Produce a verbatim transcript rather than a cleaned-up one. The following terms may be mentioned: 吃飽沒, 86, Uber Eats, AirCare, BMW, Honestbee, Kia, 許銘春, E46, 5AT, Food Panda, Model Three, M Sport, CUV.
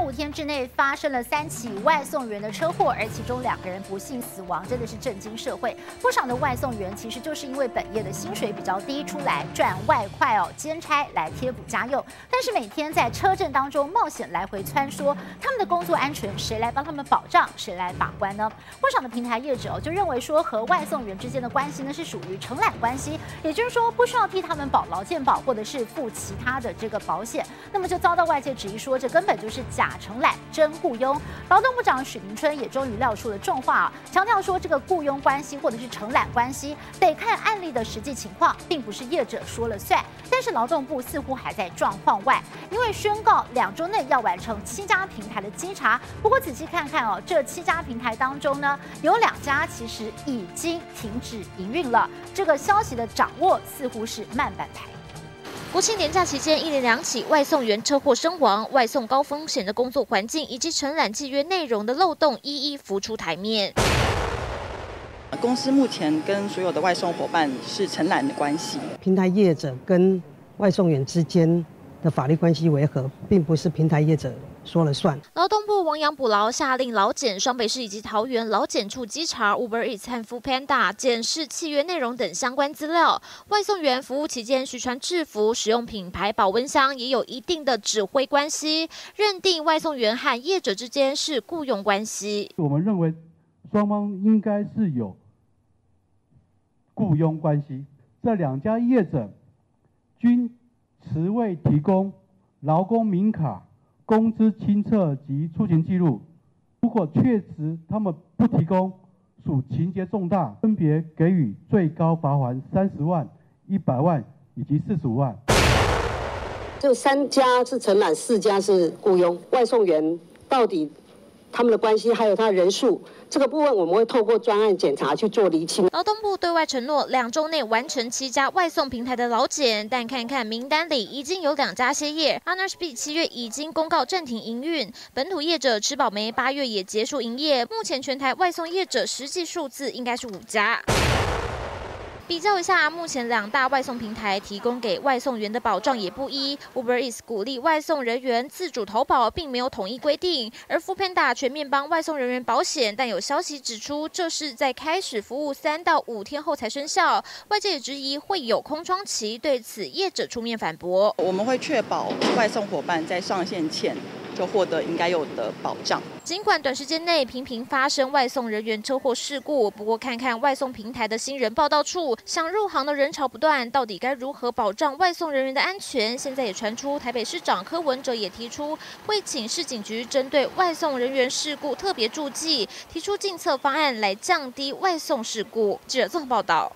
连五天之内发生了三起外送员的车祸，而其中两个人不幸死亡，真的是震惊社会。不少的外送员其实就是因为本业的薪水比较低，出来赚外快哦，兼差来贴补家用。但是每天在车阵当中冒险来回穿梭，他们的工作安全谁来帮他们保障，谁来把关呢？不少的平台业者哦就认为说，和外送员之间的关系呢是属于承揽关系，也就是说不需要替他们保劳健保或者是付其他的这个保险，那么就遭到外界质疑说这根本就是 假承揽真雇佣，劳动部长许明春也终于撂出了重话啊，强调说这个雇佣关系或者是承揽关系得看案例的实际情况，并不是业者说了算。但是劳动部似乎还在状况外，因为宣告两周内要完成七家平台的稽查。不过仔细看看哦，这七家平台当中呢，有两家其实已经停止营运了，这个消息的掌握似乎是慢半拍。 国庆连假期间，一连两起外送员车祸身亡，外送高风险的工作环境以及承揽契约内容的漏洞一一浮出台面。公司目前跟所有的外送伙伴是承揽的关系，平台业者跟外送员之间的法律关系为何，并不是平台业者 说了算。劳动部亡羊补牢，下令劳检双北市以及桃园劳检处稽查 Uber Eats 和 Food Panda 检视契约内容等相关资料。外送员服务期间需穿制服，使用品牌保温箱也有一定的指挥关系，认定外送员和业者之间是雇佣关系。我们认为双方应该是有雇佣关系，这两家业者均迟未提供劳工名卡、 工资清册及出勤记录，如果确实他们不提供，属情节重大，分别给予最高罚锾三十万、一百万以及四十五万。就三家是承揽，四家是雇佣外送员，到底 他们的关系还有他人数这个部分，我们会透过专案检查去做厘清。劳动部对外承诺两周内完成七家外送平台的劳检，但看看名单里已经有两家歇业 ，Honestbee 七月已经公告暂停营运，本土业者吃饱没八月也结束营业。目前全台外送业者实际数字应该是五家。 比较一下，目前两大外送平台提供给外送员的保障也不一。Uber Eats 鼓励外送人员自主投保，并没有统一规定；而 Food Panda 全面帮外送人员保险，但有消息指出，这是在开始服务三到五天后才生效。外界也质疑会有空窗期，对此业者出面反驳：我们会确保外送伙伴在上线前 就获得应该有的保障。尽管短时间内频频发生外送人员车祸事故，不过看看外送平台的新人报到处，想入行的人潮不断，到底该如何保障外送人员的安全？现在也传出台北市长柯文哲也提出，会请市警局针对外送人员事故特别注记，提出禁策方案来降低外送事故。记者综合报道。